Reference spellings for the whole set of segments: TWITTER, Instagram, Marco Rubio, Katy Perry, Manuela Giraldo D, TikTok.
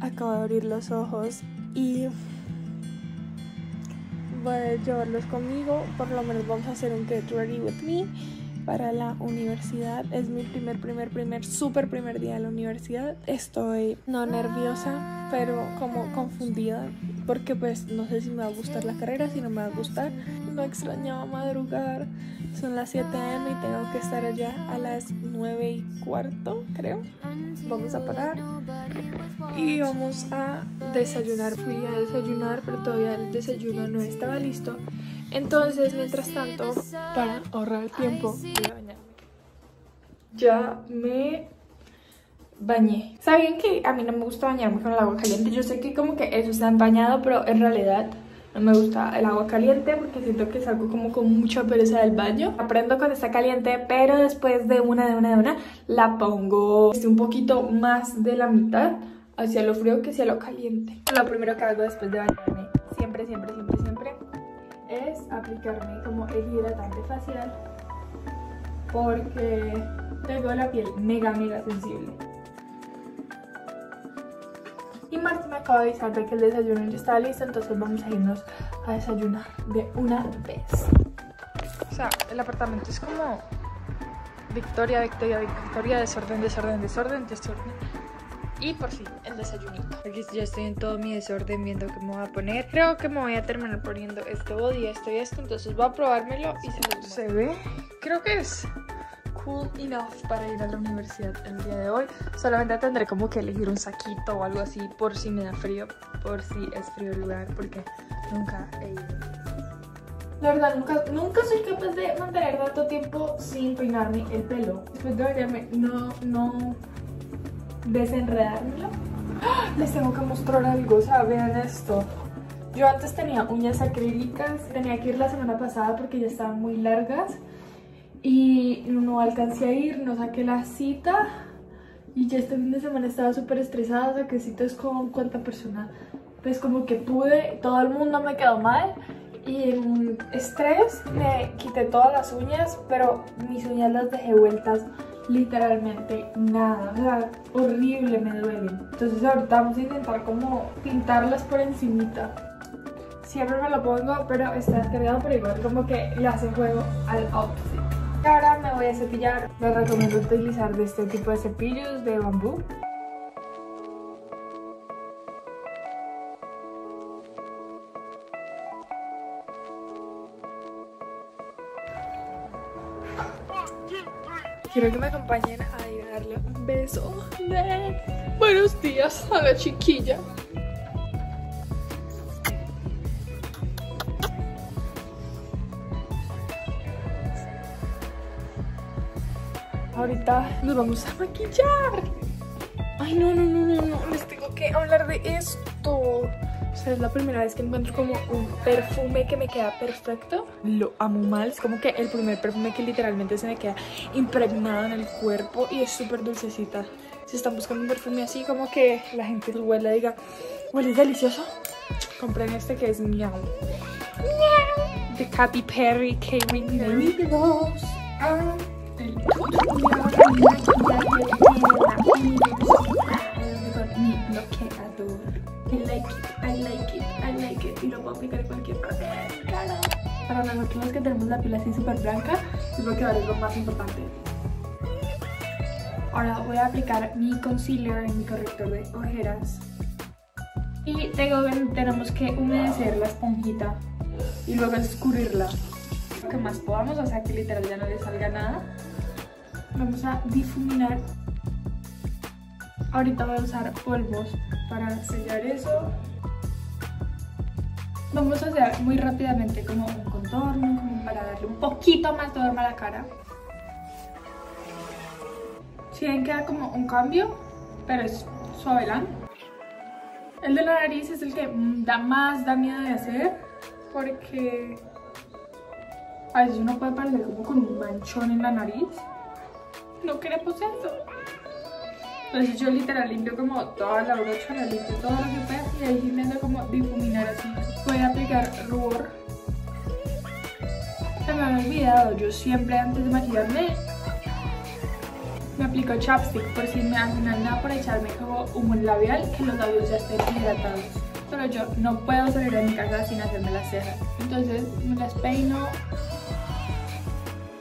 acabo de abrir los ojos y voy a llevarlos conmigo. Por lo menos vamos a hacer un Get Ready With Me para la universidad. Es mi súper primer día de la universidad. Estoy no nerviosa, pero como confundida, porque pues no sé si me va a gustar la carrera, si no me va a gustar. No extrañaba madrugar. Son las 7 AM y tengo que estar allá a las 9:15, creo. Vamos a parar y vamos a desayunar. Fui a desayunar, pero todavía el desayuno no estaba listo. Entonces, mientras tanto, para ahorrar tiempo, voy a bañarme. Ya me bañé. ¿Saben que a mí no me gusta bañarme con el agua caliente? Yo sé que como que eso está empañado, pero en realidad no me gusta el agua caliente porque siento que salgo como con mucha pereza del baño. Aprendo cuando está caliente, pero después de una la pongo un poquito más de la mitad hacia lo frío que hacia lo caliente. Lo primero que hago después de bañarme siempre es aplicarme como el hidratante facial, porque tengo la piel mega sensible. Y Marta me acaba de avisar de que el desayuno ya está listo, entonces vamos a irnos a desayunar de una vez. O sea, el apartamento es como victoria, desorden. Y por fin, el desayunito. Aquí ya estoy en todo mi desorden viendo qué me voy a poner. Creo que me voy a terminar poniendo este body, esto. Entonces voy a probármelo y se ve. Creo que es cool enough para ir a la universidad el día de hoy. Solamente tendré como que elegir un saquito o algo así por si me da frío, por si es frío el lugar, porque nunca he ido. La verdad, nunca soy capaz de mantener tanto tiempo sin peinarme el pelo. Después de bañarme, no desenredármelo. ¡Oh! Les tengo que mostrar algo, o sea, vean esto. Yo antes tenía uñas acrílicas, tenía que ir la semana pasada porque ya estaban muy largas. Y no alcancé a ir, no saqué la cita. Y ya este fin de semana estaba súper estresada, saqué citas con cuanta persona, pues como que pude, todo el mundo me quedó mal. Y en estrés me quité todas las uñas, pero mis uñas las dejé vueltas literalmente nada, o sea, horrible, me duelen. Entonces ahorita vamos a intentar como pintarlas por encimita. Siempre me lo pongo, pero está descargado, pero igual como que le hace juego al outfit. Ahora me voy a cepillar. Les recomiendo utilizar de este tipo de cepillos de bambú. Quiero que me acompañen a ir a darle un beso de buenos días a la chiquilla. Ahorita nos vamos a maquillar. Ay, no, les tengo que hablar de esto. O sea, es la primera vez que encuentro como un perfume que me queda perfecto. Lo amo mal, es como que el primer perfume que literalmente se me queda impregnado en el cuerpo y es súper dulcecita. Si están buscando un perfume así como que la gente lo huela y diga, huele delicioso, compren este que es Meow. De Katy Perry, I like it. Y lo puedo aplicar en cualquier parte. Para nosotros que tenemos la piel así súper blanca, yo creo que ahora es lo más importante. Ahora voy a aplicar mi concealer en mi corrector de ojeras. Y tenemos que humedecer la esponjita y luego escurrirla lo que más podamos, o sea que literal ya no le salga nada. Vamos a difuminar. Ahorita voy a usar polvos para sellar eso. Vamos a hacer muy rápidamente como un contorno, como para darle un poquito más de forma a la cara. Si ven, queda como un cambio, pero es suavelán. El de la nariz es el que más da miedo de hacer, porque a veces uno puede parecer como con un manchón en la nariz. No queremos eso. Entonces yo literal limpio como toda la brocha, la limpio todo lo que pueda y ahí intento como difuminar así. Voy a aplicar rubor. Se me había olvidado, yo siempre antes de maquillarme Me aplico chapstick por si me hacen nada por echarme como humo en labial, que los labios ya estén hidratados. Pero yo no puedo salir de mi casa sin hacerme las cejas, entonces me las peino.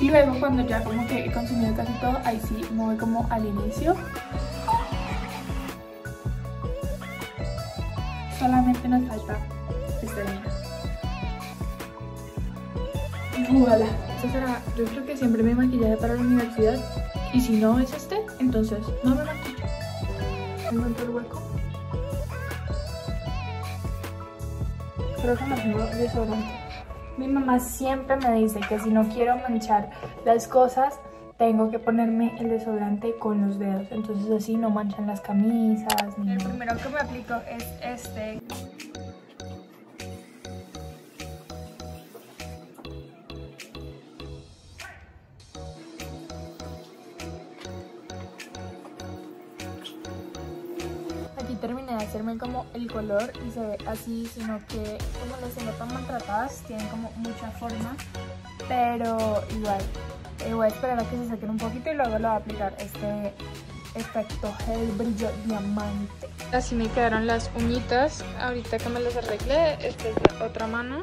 Y luego cuando ya como que he consumido casi todo, ahí sí me voy como al inicio. Solamente nos falta pestañas. Voilà. Esta será, yo creo que siempre me maquillaje para la universidad. Y si no es este, entonces no me maquillo. Encuentro el hueco. Creo que me tengo desodorante. Mi mamá siempre me dice que si no quiero manchar las cosas, tengo que ponerme el desodorante con los dedos. Entonces así no manchan las camisas. El primero que me aplico es este. Terminé de hacerme como el color y se ve así, sino que como las tengo tan maltratadas, tienen como mucha forma, pero igual voy a esperar a que se saquen un poquito y luego lo voy a aplicar este efecto gel brillo diamante. Así me quedaron las uñitas, ahorita que me las arreglé. Esta es la otra mano.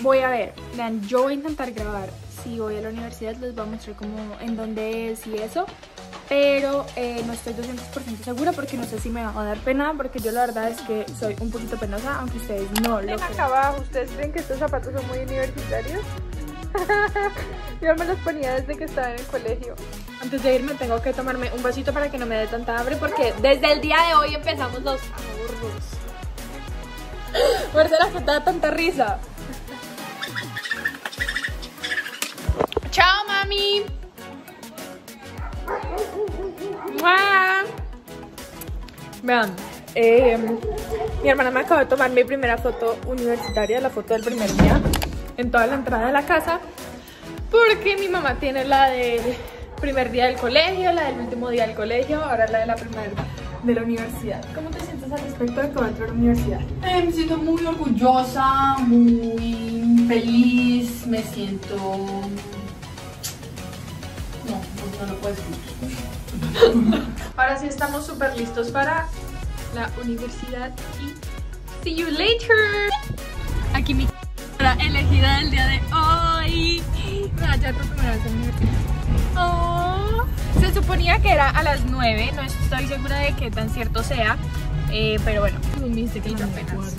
Voy a ver, vean, yo voy a intentar grabar, si voy a la universidad les voy a mostrar como en dónde es y eso. Pero no estoy 200% segura porque no sé si me va a dar pena, porque yo la verdad es que soy un poquito penosa, aunque ustedes no lo crean. Acá abajo, ¿ustedes creen que estos zapatos son muy universitarios? Yo me los ponía desde que estaba en el colegio. Antes de irme tengo que tomarme un vasito para que no me dé tanta hambre, porque desde el día de hoy empezamos los aburros. Guarda la que da tanta risa. ¡Chao, mami! Vean, mi hermana me acabó de tomar mi primera foto universitaria, la foto del primer día, en toda la entrada de la casa, porque mi mamá tiene la del primer día del colegio, la del último día del colegio, ahora la de la primera de la universidad. ¿Cómo te sientes al respecto de que va a entrar a la universidad? Me siento muy orgullosa, muy feliz, me siento... No lo puedes decir. Ahora sí estamos súper listos para la universidad y see you later. Aquí mi cara elegida del día de hoy. Ah, ya por primera vez en la universidad. Oh, se suponía que era a las 9, no estoy segura de qué tan cierto sea, pero bueno, me dice que no apenas.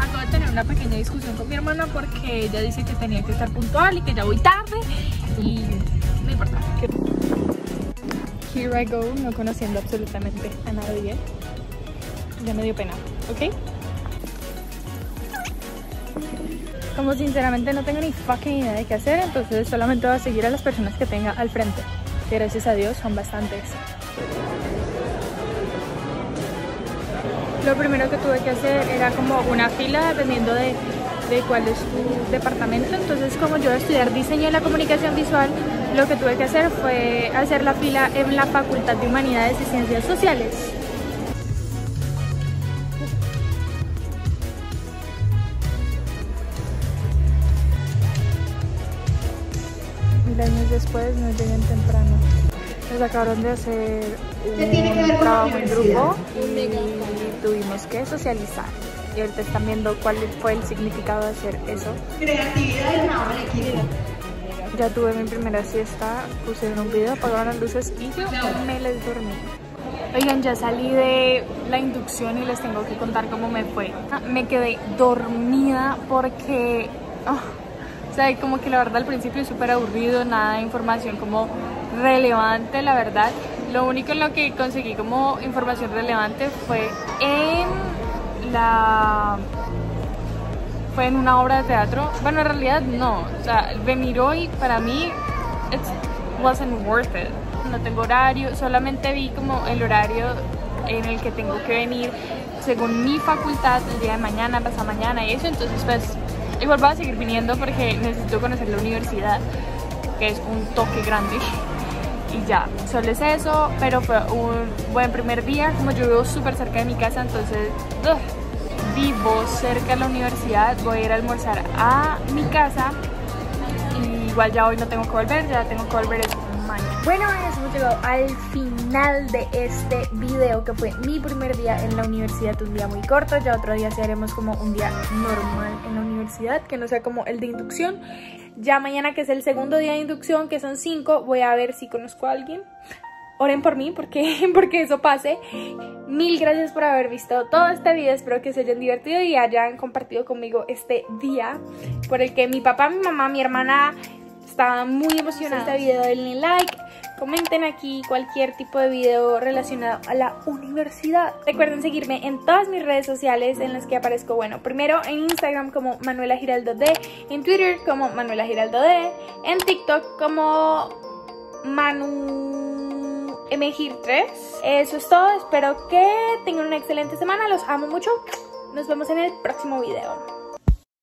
Acabo de tener una pequeña discusión con mi hermana porque ella dice que tenía que estar puntual y que ya voy tarde y no importa. Here I go, no conociendo absolutamente a nadie. Ya me dio pena, ¿ok? Como sinceramente no tengo ni fucking idea de qué hacer, entonces solamente voy a seguir a las personas que tenga al frente. Que gracias a Dios son bastantes. Lo primero que tuve que hacer era como una fila dependiendo de cuál es tu departamento. Entonces, como yo voy a estudiar diseño y la comunicación visual, lo que tuve que hacer fue hacer la fila en la Facultad de Humanidades y Ciencias Sociales. Mil años después nos llegan temprano. Nos acabaron de hacer un trabajo en grupo y tuvimos que socializar. Y ahorita están viendo cuál fue el significado de hacer eso. Creatividad y trabajo en equipo. Ya tuve mi primera siesta, pusieron un video, apagaron las luces y yo me les dormí. Oigan, ya salí de la inducción y les tengo que contar cómo me fue. Me quedé dormida porque, o sea, como que la verdad al principio es súper aburrido, nada de información como relevante, la verdad. Lo único en lo que conseguí como información relevante fue en una obra de teatro. Bueno, en realidad no, o sea, me miró y para mí it wasn't worth it. No tengo horario, solamente vi como el horario en el que tengo que venir según mi facultad el día de mañana, pasado mañana y eso. Entonces pues igual voy a seguir viniendo porque necesito conocer la universidad, que es un toque grande. Y ya, solo es eso, pero fue un buen primer día. Como yo vivo súper cerca de mi casa, entonces... Vivo cerca de la universidad, voy a ir a almorzar a mi casa y igual ya hoy no tengo que volver, ya tengo que volver mañana. Bueno, hemos llegado al final de este video, que fue mi primer día en la universidad, un día muy corto. Ya otro día sí haremos como un día normal en la universidad, que no sea como el de inducción. Ya mañana, que es el segundo día de inducción, que son 5, voy a ver si conozco a alguien. Oren por mí porque eso pase. Mil gracias por haber visto todo este video. Espero que se hayan divertido y hayan compartido conmigo este día, por el que mi papá, mi mamá, mi hermana estaban muy emocionados. Este video denle like, comenten aquí cualquier tipo de video relacionado a la universidad. Recuerden seguirme en todas mis redes sociales en las que aparezco. Bueno, primero en Instagram como Manuela Giraldo D, en Twitter como Manuela Giraldo D, en TikTok como ManuMGir3. Eso es todo, espero que tengan una excelente semana, los amo mucho, nos vemos en el próximo video.